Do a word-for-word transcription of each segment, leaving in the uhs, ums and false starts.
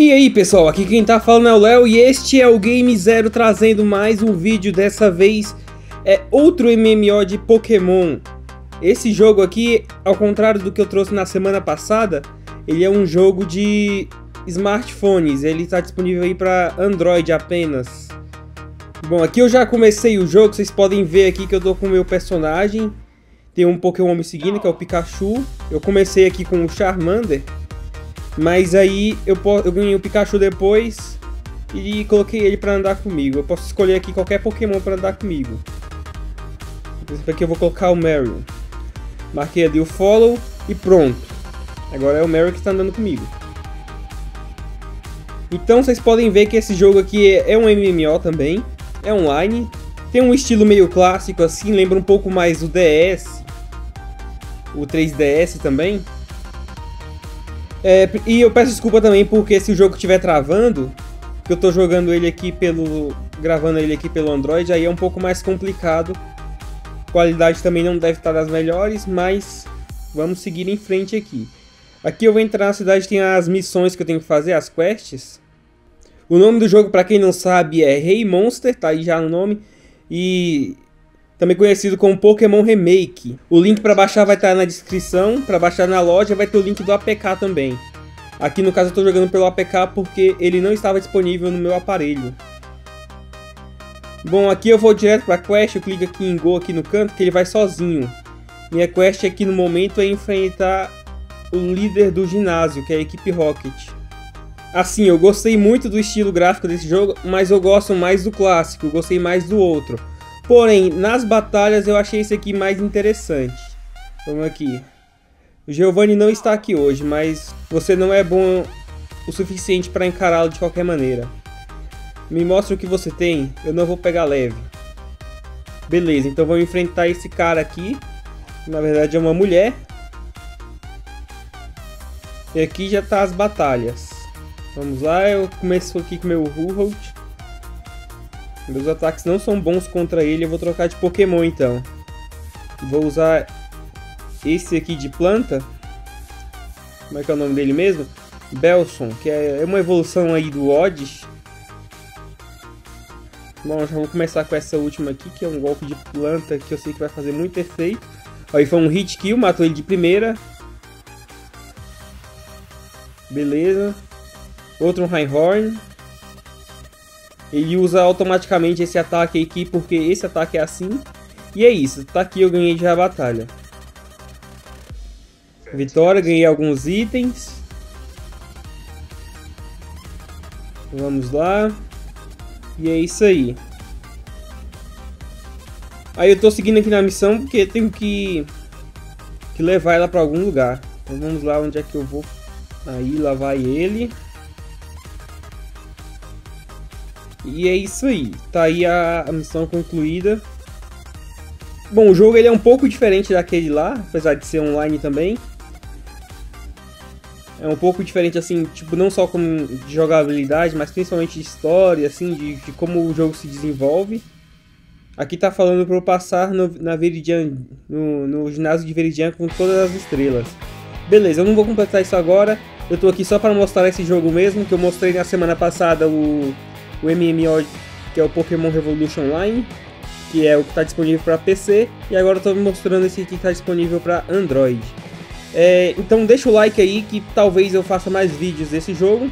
E aí pessoal, aqui quem tá falando é o Léo e este é o Game Zero trazendo mais um vídeo. Dessa vez é outro M M O de Pokémon. Esse jogo aqui, ao contrário do que eu trouxe na semana passada, ele é um jogo de smartphones, ele tá disponível aí pra Android apenas. Bom, aqui eu já comecei o jogo, vocês podem ver aqui que eu tô com o meu personagem. Tem um Pokémon me seguindo, que é o Pikachu. Eu comecei aqui com o Charmander, mas aí eu, eu ganhei o Pikachu depois e coloquei ele para andar comigo. Eu posso escolher aqui qualquer Pokémon para andar comigo. Por exemplo, aqui eu vou colocar o Meryl. Marquei ali o Follow e pronto. Agora é o Meryl que está andando comigo. Então vocês podem ver que esse jogo aqui é um M M O também. É online. Tem um estilo meio clássico assim, lembra um pouco mais o D S. O três D S também. É, e eu peço desculpa também porque se o jogo estiver travando, que eu tô jogando ele aqui pelo... gravando ele aqui pelo Android, aí é um pouco mais complicado. A qualidade também não deve estar das melhores, mas vamos seguir em frente aqui. Aqui eu vou entrar na cidade, tem as missões que eu tenho que fazer, as quests. O nome do jogo, pra quem não sabe, é Hey Monster, tá aí já no nome. E também conhecido como Pokémon Remake. O link para baixar vai estar na descrição, para baixar na loja vai ter o link do A P K também. Aqui no caso eu estou jogando pelo A P K porque ele não estava disponível no meu aparelho. Bom, aqui eu vou direto para a quest, eu clico aqui em Go aqui no canto que ele vai sozinho. Minha quest aqui no momento é enfrentar o líder do ginásio, que é a Equipe Rocket. Assim, eu gostei muito do estilo gráfico desse jogo, mas eu gosto mais do clássico, eu gostei mais do outro. Porém, nas batalhas eu achei esse aqui mais interessante. Vamos aqui. O Giovanni não está aqui hoje, mas você não é bom o suficiente para encará-lo de qualquer maneira. Me mostra o que você tem, eu não vou pegar leve. Beleza, então vamos enfrentar esse cara aqui. Na verdade é uma mulher. E aqui já tá as batalhas. Vamos lá, eu começo aqui com meu Rurrot. Meus ataques não são bons contra ele, eu vou trocar de Pokémon então. Vou usar esse aqui de planta. Como é que é o nome dele mesmo? Belson, que é uma evolução aí do Oddish. Bom, já vou começar com essa última aqui, que é um golpe de planta que eu sei que vai fazer muito efeito. Aí foi um hit kill, matou ele de primeira. Beleza. Outro um Rhyhorn. Ele usa automaticamente esse ataque aqui, porque esse ataque é assim. E é isso, tá aqui, eu ganhei já a batalha. Vitória, ganhei alguns itens. Vamos lá. E é isso aí. Aí eu tô seguindo aqui na missão, porque tenho que, que levar ela pra algum lugar. Então vamos lá, onde é que eu vou? Aí, lá vai ele. E é isso aí, tá aí a, a missão concluída. Bom, o jogo ele é um pouco diferente daquele lá, apesar de ser online também. É um pouco diferente assim, tipo, não só como de jogabilidade, mas principalmente de história, assim, de, de como o jogo se desenvolve. Aqui tá falando pra eu passar no, na Viridian, no, no ginásio de Viridian com todas as estrelas. Beleza, eu não vou completar isso agora, eu tô aqui só pra mostrar esse jogo mesmo, que eu mostrei na semana passada o... o M M O, que é o Pokémon Revolution Online, que é o que está disponível para P C, e agora estou mostrando esse aqui que está disponível para Android. É, então deixa o like aí que talvez eu faça mais vídeos desse jogo,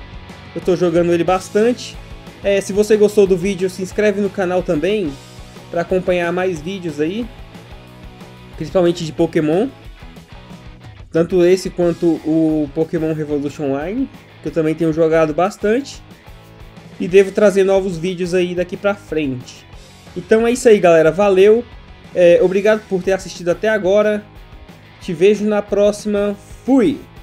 eu estou jogando ele bastante. É, se você gostou do vídeo, se inscreve no canal também, para acompanhar mais vídeos aí, principalmente de Pokémon, tanto esse quanto o Pokémon Revolution Online, que eu também tenho jogado bastante. E devo trazer novos vídeos aí daqui pra frente. Então é isso aí galera, valeu. É, obrigado por ter assistido até agora. Te vejo na próxima. Fui!